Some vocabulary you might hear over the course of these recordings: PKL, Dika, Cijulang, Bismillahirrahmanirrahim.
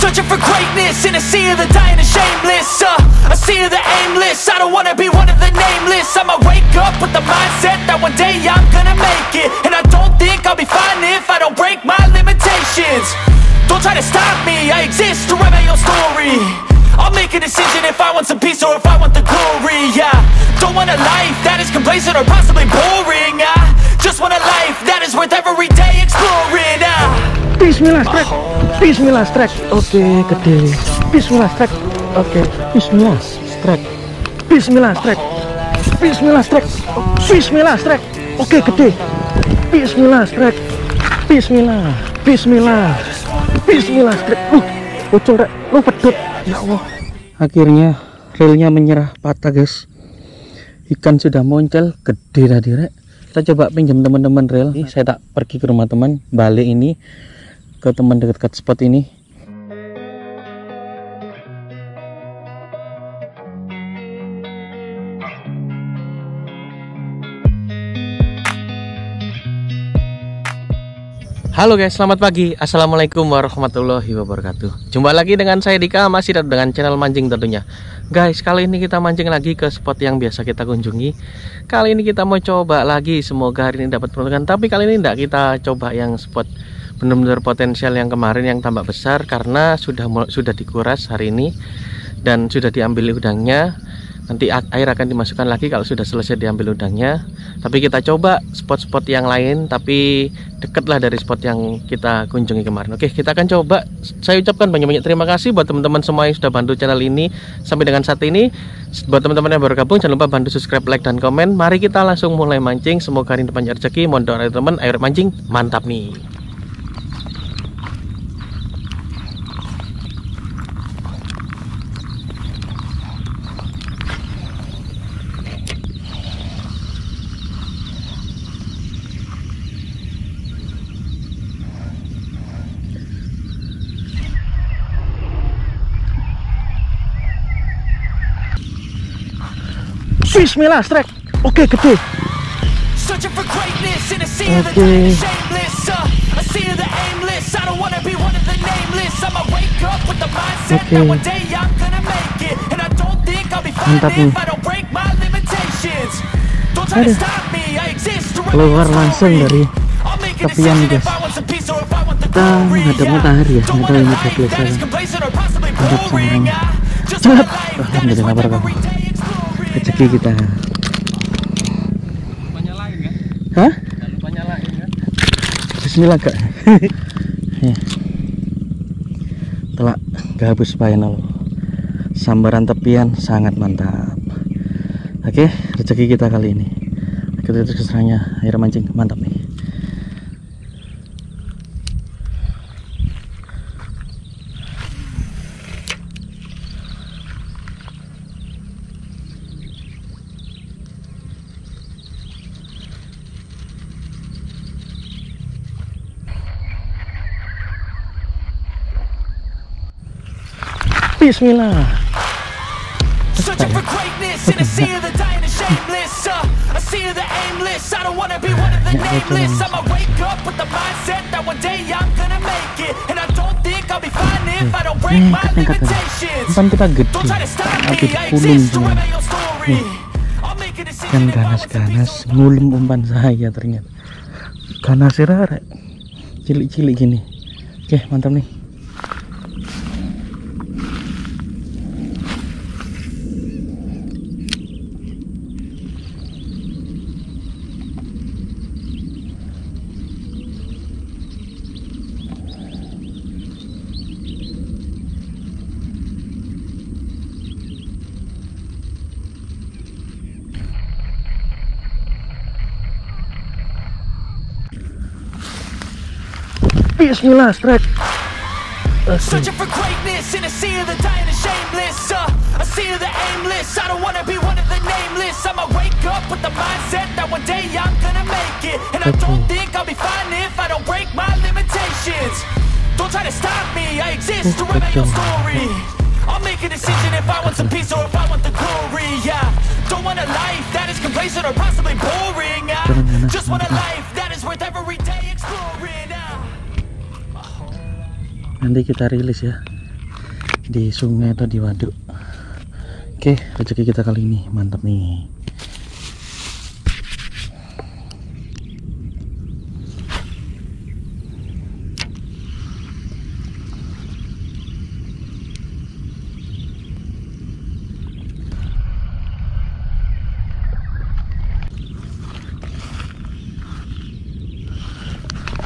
Searching for greatness in a sea of the dying and shameless, a sea of the aimless. I don't wanna be one of the nameless. I'ma wake up with the mindset that one day I'm gonna make it, and I don't think I'll be fine if I don't break my limitations. Don't try to stop me, I exist to write my own story. I'll make a decision if I want some peace or if I want the glory, yeah. Don't want a life that is complacent or possibly boring, I just want a life that is worth every day exploring, Bismillah strike. Oke, gede. Bismillah strike. Oke, Bismillah strike. Bismillah strike. Bismillah strike. Bismillah strike. Oke, gede. Bismillah strike. Bismillah. Bismillah. Bismillah strike. Bocor rek. Lu pedut. Ya Allah. Akhirnya reelnya menyerah patah, guys. Ikan sudah moncel, gede tadi rek. Kita coba pinjam teman-teman reel. Ini saya tak pergi ke rumah teman, balik ini ke teman dekat-dekat spot ini. Halo guys, selamat pagi. Assalamualaikum warahmatullahi wabarakatuh. Jumpa lagi dengan saya Dika, masih dengan channel mancing tentunya. Guys, kali ini kita mancing lagi ke spot yang biasa kita kunjungi. Kali ini kita mau coba lagi, semoga hari ini dapat peruntungan. Tapi kali ini enggak, kita coba yang spot benar-benar potensial yang kemarin yang tambak besar, karena sudah dikuras hari ini dan sudah diambil udangnya. Nanti air akan dimasukkan lagi kalau sudah selesai diambil udangnya. Tapi kita coba spot-spot yang lain, tapi dekatlah dari spot yang kita kunjungi kemarin. Oke, kita akan coba. Saya ucapkan banyak-banyak terima kasih buat teman-teman semua yang sudah bantu channel ini sampai dengan saat ini. Buat teman-teman yang baru gabung, jangan lupa bantu subscribe, like, dan komen. Mari kita langsung mulai mancing. Semoga hari ini banyak rezeki. Mohon doa dari teman. Ayo mancing, mantap nih. Bismillah strike. Oke, gede. Oke. Mantap nih. Aduh, keluar langsung dari tepian guys. Kita ada matahari ya, ada ini kekelisan. Mantap sayang. Cepat. Alhamdulillah berkah. Rezeki kita. Lupa nyalain kan? Hah? Lupa nyalain kan? Bismillah kak. Ya. Telah gabus final. Sambaran tepian sangat mantap. Oke, rezeki kita kali ini. Kita terus keserangnya air mancing mantap nih. Bismillah. Searching for greatness in a sea of the dying and shameless, a sea of the aimless. I don't wanna be one of the nameless. I'ma wake up with the mindset that one day I'm gonna make it, and I don't think I'll be fine if I don't break my limitations. Don't try to stop me, I exist to write my own story. I'll make a decision if I want to be so much. Umpan saya ternyata ganas rarek, cilik-cilik gini. Oke, mantap nih. Bismillah strike. Searching for greatness in a sea of the dying and shameless, a sea of the aimless. I don't wanna be one of the nameless. I'ma wake up with the mindset that one day I'm gonna make it, and I don't think I'll be fine if I don't break my limitations. Don't try to stop me, I exist to write my own story. I'll make a decision if I want some peace or if I want the glory, yeah. Don't want a life that is complacent or possibly boring. I just want a life that is worth every day exploring. Nanti kita rilis ya di sungai atau di waduk. Oke, rezeki kita kali ini mantap nih.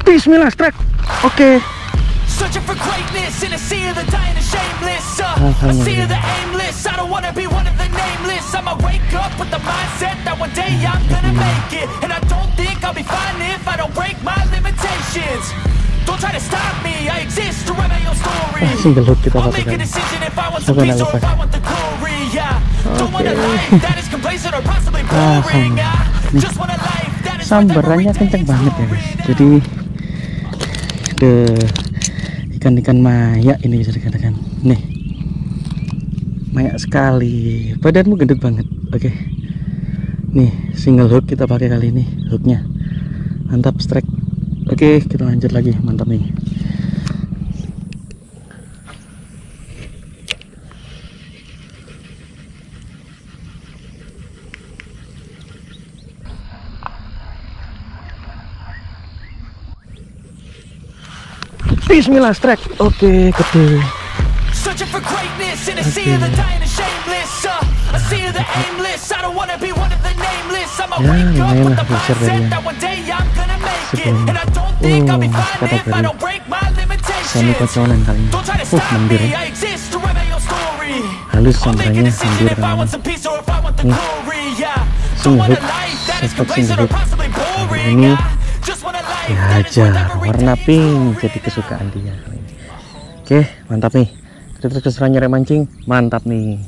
Bismillah, strike. Oke. Masih gelut kita katakan. Sambarannya kenceng banget ya, guys. Jadi ikan-ikan mayak ini bisa dikatakan nih, mayak sekali, badanmu gendut banget. Oke, nih single hook kita pakai kali ini, hooknya mantap, strike. Oke, kita lanjut lagi, mantap nih. Bismillah, strike. Oke, gede. Dihajar, warna pink jadi kesukaan dia. Oke, mantap nih. Terus keseruan nyari mancing, mantap nih.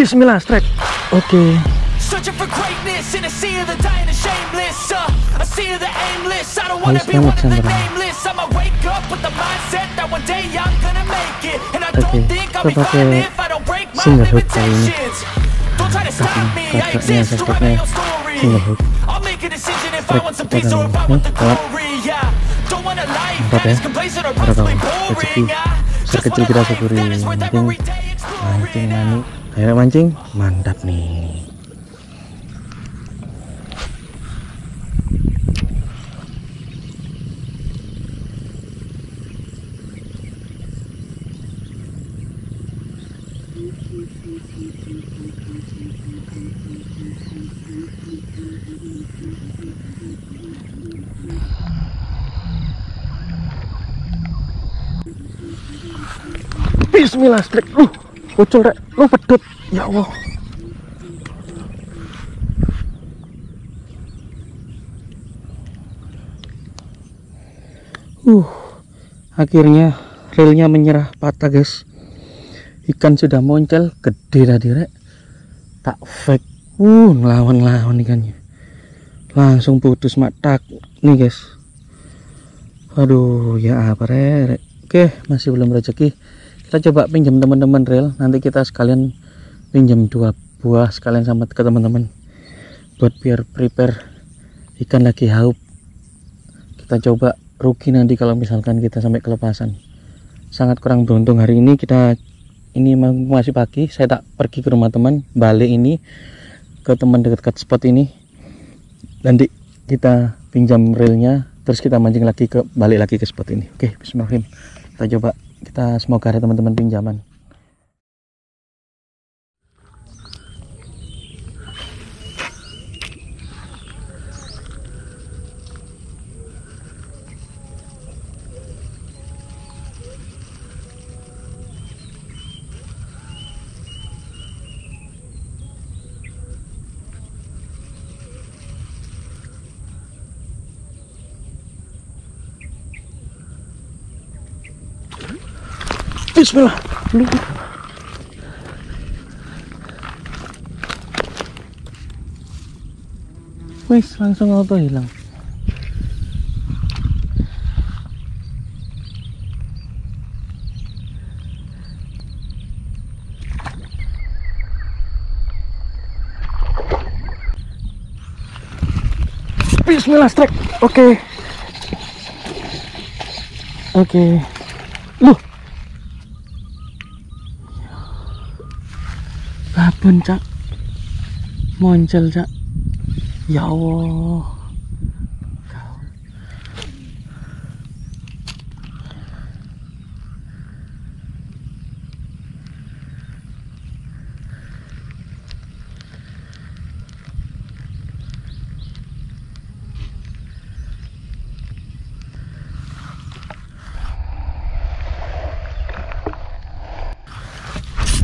Bismillah, strike. Oke. Kita pakai single hook kali ini. Kakaknya, single hook. Strike kita kali. Ayo mancing, mantap nih. Bismillah, strike. Bocor rek, lu pedut, ya Allah. Akhirnya reelnya menyerah patah, guys. Ikan sudah moncel, gede tadi rek. Tak fake, ngelawan-lawan ikannya. Langsung putus matak nih, guys. Aduh, ya apa rek. Oke, masih belum rezeki. Kita coba pinjam teman-teman reel, nanti kita sekalian pinjam 2 buah sekalian sama ke teman-teman buat biar prepare ikan lagi haup. Kita coba rugi nanti kalau misalkan kita sampai kelepasan, sangat kurang beruntung. Hari ini kita ini masih pagi, saya tak pergi ke rumah teman, balik ini ke teman dekat-dekat spot ini, nanti kita pinjam reelnya terus kita mancing lagi ke balik lagi ke spot ini. Oke, bismillahirrahmanirrahim, kita coba. Kita semoga ada teman-teman pinjaman. Bismillah. Wes langsung auto hilang. Bismillah strike. Oke. Loh. Babon, Cak. Moncel, Cak. Ya Allah.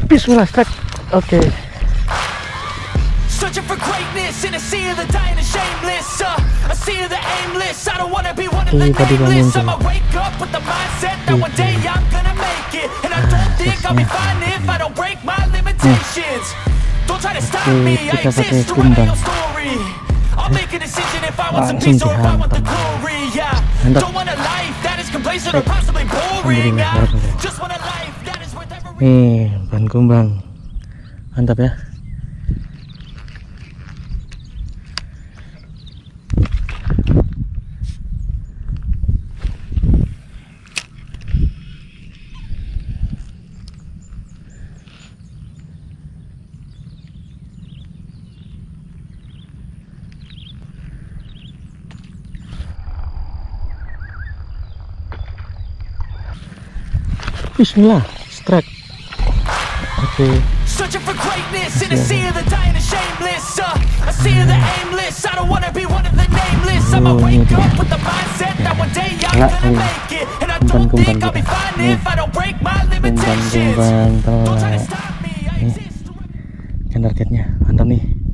Bismillah, strike. Oke. Searching for greatness in a sea of the dying and shameless, a sea of the aimless. I don't wanna be one of the nameless. I'ma wake up with the mindset that one day I'm gonna make it, and I don't think I'll be fine if I don't break my limitations. Don't try to stop me, I exist to write your story. I'll make a decision if I want some peace or if I want the glory. Yeah, don't want a life that is complacent or possibly boring. I just want a life that is worth every. Nih, ban kumbang. Mantap ya. Bismillah, strike. Oke. Searching for greatness in a sea of the dying and shameless, a sea of the aimless. I don't wanna be one of the nameless. I'ma wake up with the mindset that one day I'm gonna make it, and I don't think I'll be fine if I don't break my limitations. Don't try to stop me, I exist. Targetnya mantap nih.